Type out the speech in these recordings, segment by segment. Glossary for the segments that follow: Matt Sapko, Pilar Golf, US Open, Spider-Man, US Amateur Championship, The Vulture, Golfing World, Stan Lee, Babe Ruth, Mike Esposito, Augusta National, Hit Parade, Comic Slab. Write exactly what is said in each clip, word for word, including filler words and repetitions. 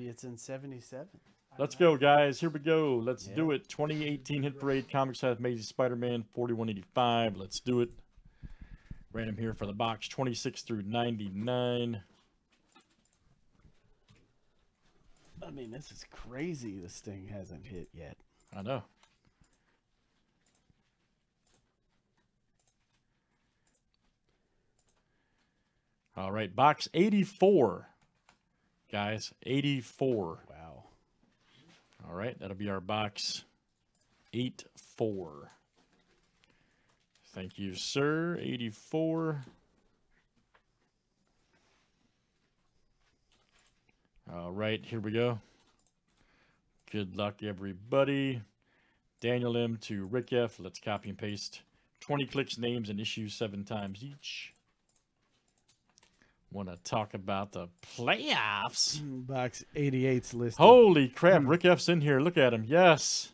Maybe it's in seventy-seven. Let's go, guys. Here we go. Let's yeah. do it. twenty eighteen Hit Parade Comic Slab Amazing Spider-Man forty-one eighty-five. Let's do it. Random here for the box twenty-six through ninety-nine. I mean, this is crazy. This thing hasn't hit yet. I know. All right, box eighty-four, guys. eighty-four. Wow. All right, that'll be our box eighty-four. Thank you, sir. eighty-four. All right, here we go. Good luck, everybody. Daniel M to Rick F. Let's copy and paste. twenty clicks, names, and issues seven times each. Want to talk about the playoffs? Box eighty-eight's listed. Holy crap! Rick F's in here. Look at him. Yes.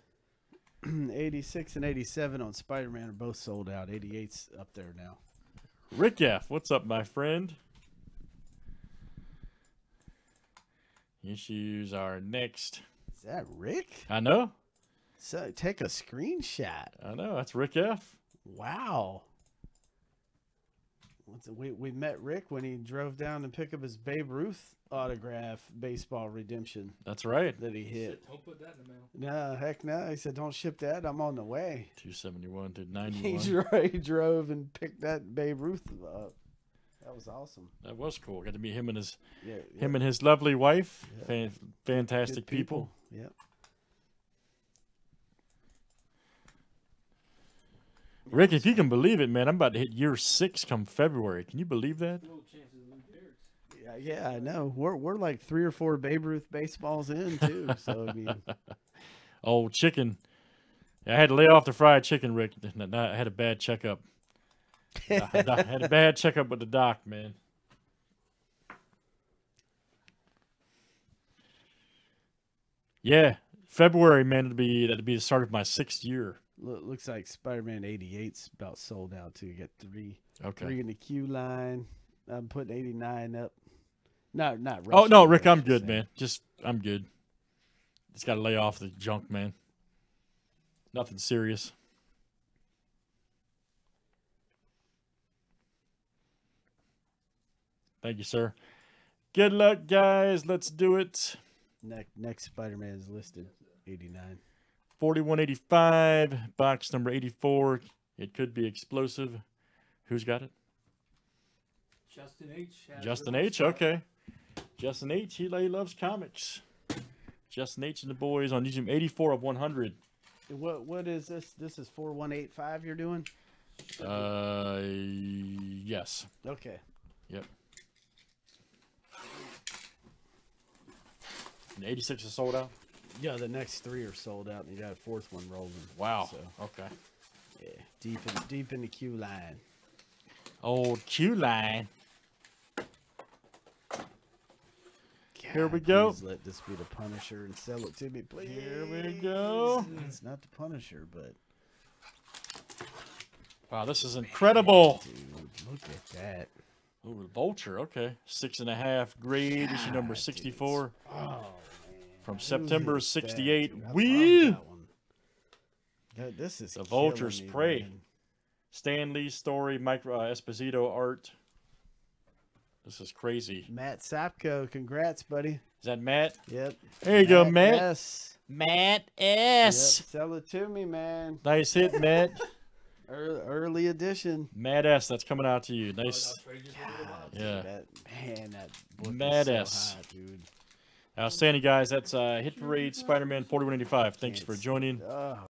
eighty-six and eighty-seven on Spider-Man are both sold out. eighty-eight's up there now. Rick F, what's up, my friend? Issues are next. Is that Rick? I know. So take a screenshot. I know. That's Rick F. Wow. We, we met Rick when he drove down and picked up his Babe Ruth autograph baseball redemption. That's right. That he hit. Shit, don't put that in the mail. No, heck no. He said, don't ship that. I'm on the way. two seventy-one to ninety-one. He's right. He drove and picked that Babe Ruth up. That was awesome. That was cool. Got to meet him and his, yeah, yeah. him and his lovely wife. Yeah. Fan, fantastic Good people. people. Yep. Rick, if you can believe it, man, I'm about to hit year six come February. Can you believe that? Yeah, yeah, I know. We're we're like three or four Babe Ruth baseballs in too. So I mean, old chicken. I had to lay off the fried chicken, Rick. I had a bad checkup. I had a bad checkup with the doc, man. Yeah, February, man. It'd be that'd be the start of my sixth year. Looks like Spider-Man eighty-eight's about sold out too. You got three, okay. three in the queue line. I'm putting eighty-nine up. No, not. Oh no, Rick, I'm good, man. Just I'm good. Just got to lay off the junk, man. Nothing serious. Thank you, sir. Good luck, guys. Let's do it. Next, next Spider-Man is listed eighty-nine. forty-one eighty-five, box number eighty-four. It could be explosive. Who's got it? Justin H. Justin H. Okay. Justin H. He loves comics. Justin H. and the boys on YouTube. eighty-four of one hundred. What What is this? This is forty-one eighty-five you're doing? Uh, yes. Okay. Yep. And eighty-six is sold out. Yeah, the next three are sold out, and you got a fourth one rolling. Wow. So, okay. Yeah, deep in deep in the queue line. Old queue line. God, here we go. Let this be the Punisher and sell it to me, please. Here we go. It's not the Punisher, but. Wow, this is incredible. Man, dude, look at that. Ooh, the Vulture. Okay, six and a half grade. God, issue number sixty-four. Dude, oh. From September sixty-eight, we. That God, this is the Vulture's me, Prey. Man. Stan Lee story, Mike uh, Esposito art. This is crazy. Matt Sapko, congrats, buddy. Is that Matt? Yep. There you Matt go, Matt. S. Matt S. Yep. Sell it to me, man. Nice hit, Matt. Early edition. Matt S. That's coming out to you. Nice. God, yeah. That, man, that book Matt is so S. hot, dude. Outstanding, guys. That's uh, Hit Parade Spider-Man forty-one eighty-five. Thanks for joining.